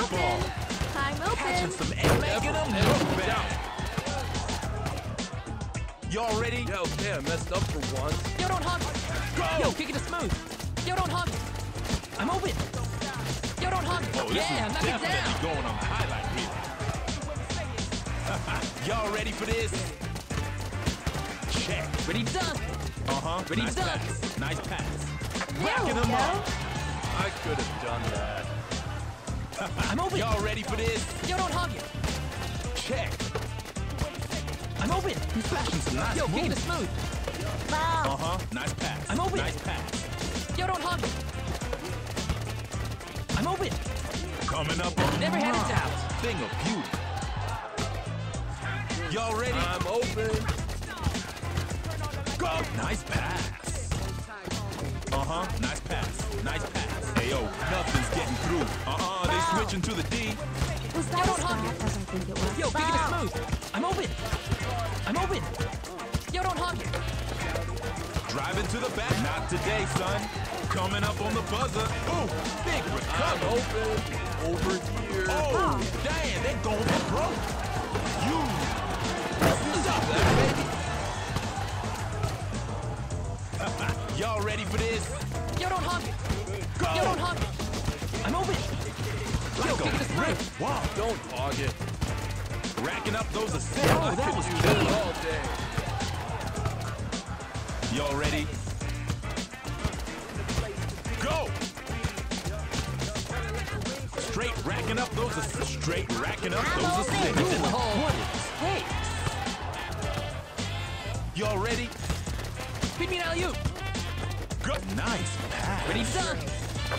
that ball. I'm open. Catching some air. Making them look bad. Y'all ready? Yo, yeah, messed up for once. Yo, don't honk. Go! Yo, kick it to Smooth. Yo, don't honk. I'm open. Yo, don't honk. Oh, yeah, knock it down. Going on highlight here. Y'all ready for this? Check. Ready, done. Uh-huh. Ready, nice done. Pass. Nice pass. Racking them up. I could have done that. I'm open. Y'all ready for this? Yo, don't hog it. Check. I'm open. He's flashing some nice moves. Yo, kick it to Smooth. Wow. Uh-huh. Nice pass. I'm open. Nice pass. Yo, don't hog it. I'm open. Coming up on never had it out. Thing of beauty. Y'all ready? I'm open. Go. Nice pass. Uh-huh. Nice pass. Nice pass. Ayo, nothing's getting through. Uh-uh, they switching to the D. Was that a start? I don't think it was. Yo, kick it to Smooth. I'm open. I'm open. Yo, don't hog it. Driving to the back. Not today, son. Coming up on the buzzer. Ooh, big recovery. I'm open. Over here. Oh, damn, they're going for broke. You. Stop that, baby. Y'all ready for this? Yo, don't hog it. Go. Yo, don't hog it. I'm open. Yo, kick it to Smooth. Wow, don't hog it. Racking up those assists. Oh, that was key. All day. Y'all ready? Go. Straight racking up those assists. Straight racking up those assists. Ooh, what? Y'all ready? Feed me an alley-oop. Good. Nice pass. Ready, done.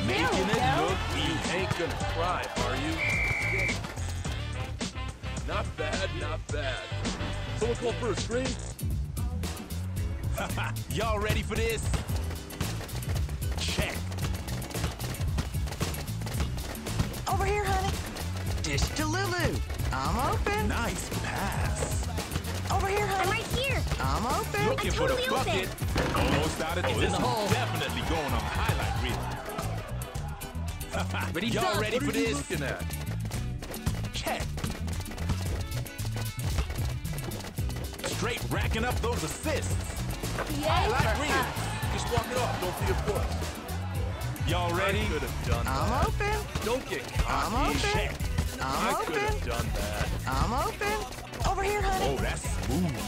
Making it look, you ain't gonna cry, are you? Not bad, not bad. Someone call for a screen? Y'all ready for this? Check. Over here, honey. Dish to Lulu. I'm open. Nice pass. Over here, honey. I'm right here. I'm open. Looking for the bucket. Almost out of the hole. This is definitely going on highlight reel. Y'all ready for this? Check. Straight racking up those assists. Yeah, I like reading. Just walk it off. Don't be a puss. Y'all ready? I could have done that. I'm open. Don't get caught. I'm open. Check. I'm open. I could have done that. I'm open. Over here, honey. Oh, that's smooth.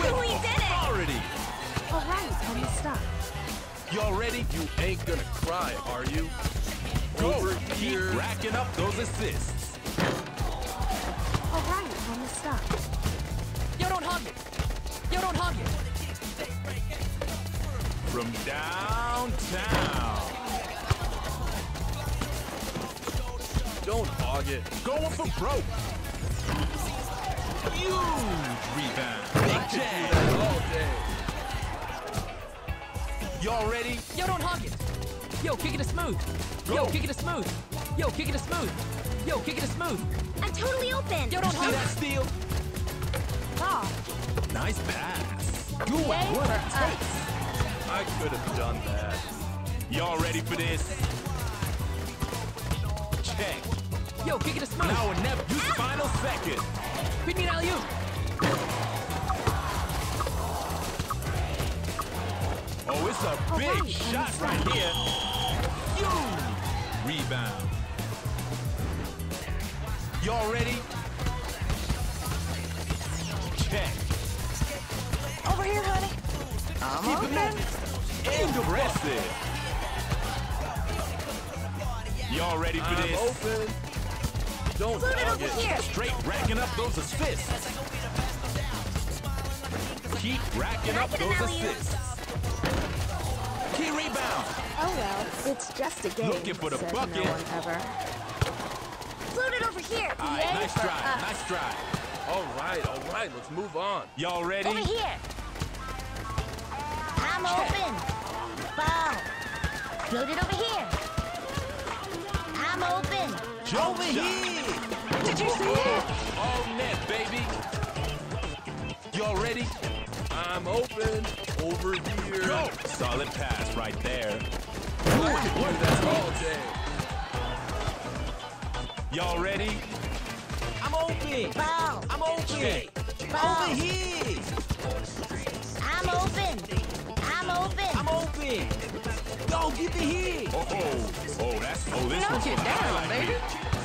With authority. All right, honey, stop. Y'all ready? You ain't gonna cry, are you? Go. Keep racking up those assists. All right, I'm gonna stop. Yo, don't hug it. Yo, don't hug it. From downtown. Don't hog it. Going for broke. Huge rebound. Big jam all day. Y'all ready? Yo, don't hog it. Yo, kick it to Smooth. Go. Yo, kick it to Smooth. Yo, kick it to Smooth. Yo, kick it to Smooth. I'm totally open. Yo, don't hug that steal. Oh. Nice pass. Do it. What a taste. I could have done that. Y'all ready for this? Check. Yo, kick it to Smooth. Now or never. Use the final second. Feed me an alley-oop. Oh, it's a big shot right here. Rebound. Y'all ready? Check. Over here, honey. I'm open. Impressive. Y'all ready for this? I'm open. Don't hog it. Straight racking up those assists. Keep racking up those assists. Key rebound. Oh well, it's just a game. Looking for the bucket. No one ever. Float it over here. All right, nice drive. Nice drive. All right, let's move on. Y'all ready? Over here. I'm open. Ball. Float it over here. I'm open. Over here. Did you see it? All net, baby. Y'all ready? I'm open. Over here. Go. Solid pass right there. Boy, that's all day. Y'all ready? I'm open. Bow. I'm open. Bow. Over here. I'm open. I'm open. I'm open. Go get the hit. Oh, oh, oh, that's oh, this one's down, baby.